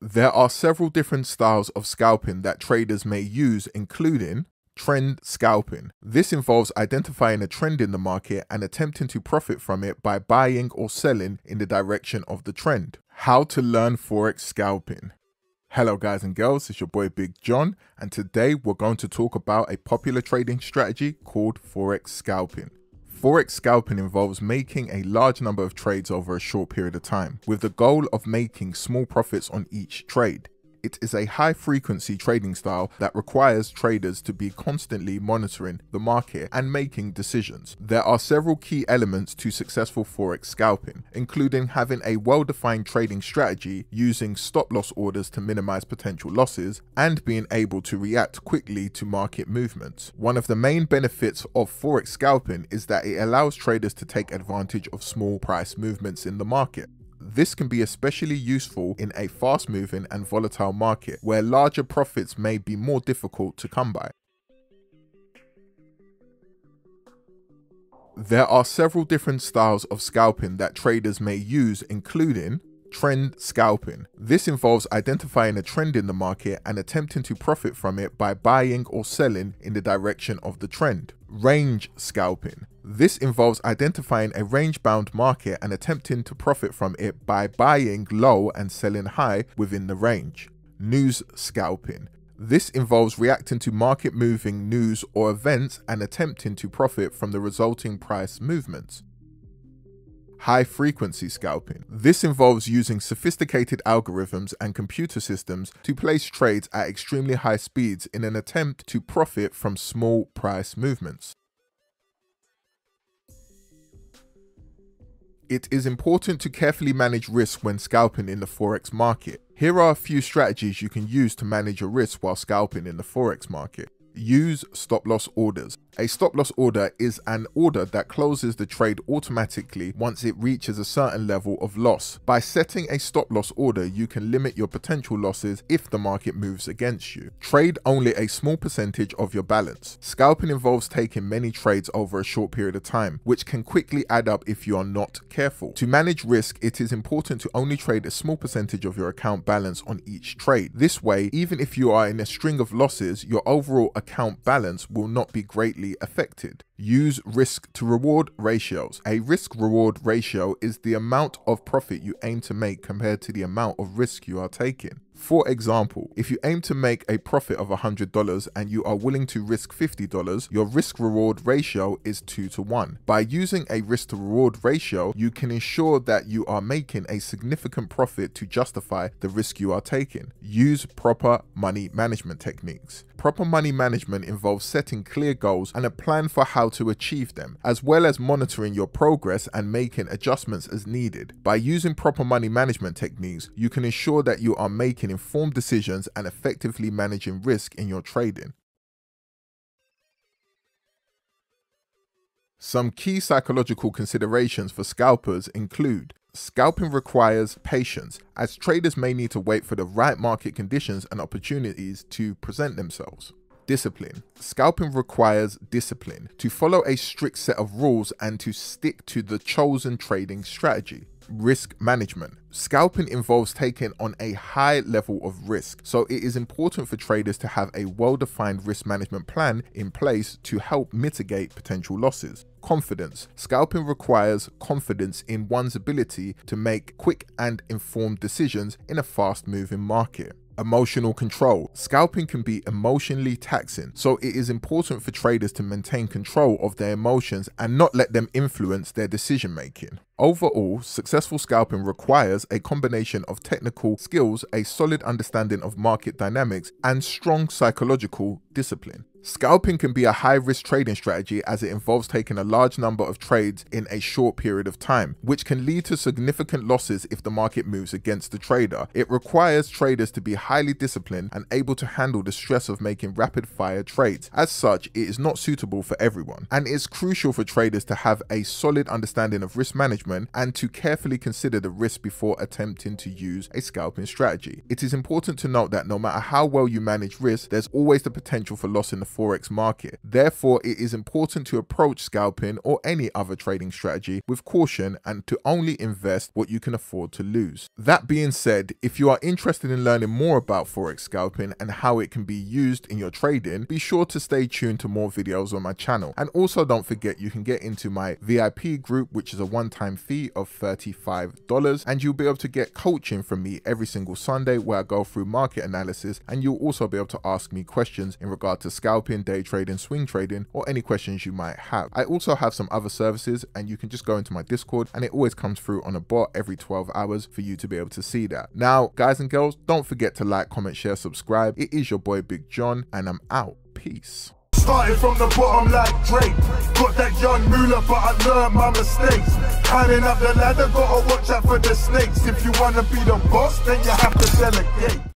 There are several different styles of scalping that traders may use, including trend scalping. This involves identifying a trend in the market and attempting to profit from it by buying or selling in the direction of the trend. How to learn Forex scalping. Hello guys and girls, it's your boy Big John, and today we're going to talk about a popular trading strategy called Forex scalping. Forex scalping involves making a large number of trades over a short period of time, with the goal of making small profits on each trade. It is a high-frequency trading style that requires traders to be constantly monitoring the market and making decisions. There are several key elements to successful Forex scalping, including having a well-defined trading strategy, using stop-loss orders to minimize potential losses, and being able to react quickly to market movements. One of the main benefits of Forex scalping is that it allows traders to take advantage of small price movements in the market. This can be especially useful in a fast-moving and volatile market where larger profits may be more difficult to come by. There are several different styles of scalping that traders may use, including trend scalping. This involves identifying a trend in the market and attempting to profit from it by buying or selling in the direction of the trend. Range scalping. This involves identifying a range-bound market and attempting to profit from it by buying low and selling high within the range. News scalping. This involves reacting to market-moving news or events and attempting to profit from the resulting price movements. High-frequency scalping. This involves using sophisticated algorithms and computer systems to place trades at extremely high speeds in an attempt to profit from small price movements. It is important to carefully manage risk when scalping in the Forex market. Here are a few strategies you can use to manage your risk while scalping in the Forex market. Use stop-loss orders. A stop-loss order is an order that closes the trade automatically once it reaches a certain level of loss. By setting a stop-loss order, you can limit your potential losses if the market moves against you. Trade only a small percentage of your balance. Scalping involves taking many trades over a short period of time, which can quickly add up if you are not careful. To manage risk, it is important to only trade a small percentage of your account balance on each trade. This way, even if you are in a string of losses, your overall account balance will not be greatly affected. Use risk to reward ratios. A risk-reward ratio is the amount of profit you aim to make compared to the amount of risk you are taking. For example, if you aim to make a profit of $100 and you are willing to risk $50, your risk-reward ratio is 2-to-1. By using a risk-to-reward ratio, you can ensure that you are making a significant profit to justify the risk you are taking. Use proper money management techniques. Proper money management involves setting clear goals and a plan for how to achieve them, as well as monitoring your progress and making adjustments as needed. By using proper money management techniques, you can ensure that you are making informed decisions and effectively managing risk in your trading. Some key psychological considerations for scalpers include: scalping requires patience, as traders may need to wait for the right market conditions and opportunities to present themselves. Discipline. Scalping requires discipline to follow a strict set of rules and to stick to the chosen trading strategy. Risk management. Scalping involves taking on a high level of risk, so it is important for traders to have a well-defined risk management plan in place to help mitigate potential losses. Confidence. Scalping requires confidence in one's ability to make quick and informed decisions in a fast-moving market. Emotional control. Scalping can be emotionally taxing, so it is important for traders to maintain control of their emotions and not let them influence their decision making. Overall, successful scalping requires a combination of technical skills, a solid understanding of market dynamics, and strong psychological discipline. Scalping can be a high-risk trading strategy as it involves taking a large number of trades in a short period of time, which can lead to significant losses if the market moves against the trader. It requires traders to be highly disciplined and able to handle the stress of making rapid-fire trades. As such, it is not suitable for everyone, and it's crucial for traders to have a solid understanding of risk management and to carefully consider the risk before attempting to use a scalping strategy. It is important to note that no matter how well you manage risk, there's always the potential for loss in the forex market. Therefore, it is important to approach scalping or any other trading strategy with caution and to only invest what you can afford to lose. That being said, if you are interested in learning more about forex scalping and how it can be used in your trading, be sure to stay tuned to more videos on my channel. And also don't forget, you can get into my VIP group, which is a one-time fee of $35, and you'll be able to get coaching from me every single Sunday where I go through market analysis, and you'll also be able to ask me questions in regard to scalping, day trading, swing trading, or any questions you might have. I also have some other services, and you can just go into my Discord and it always comes through on a bot every 12 hours for you to be able to see that. Now, guys and girls, don't forget to like, comment, share, subscribe. It is your boy Big John and I'm out. Peace. Started from the bottom like Drake, got that young moolah, but I learned my mistakes. Climbing up the ladder, gotta watch out for the snakes. If you wanna be the boss, then you have to delegate.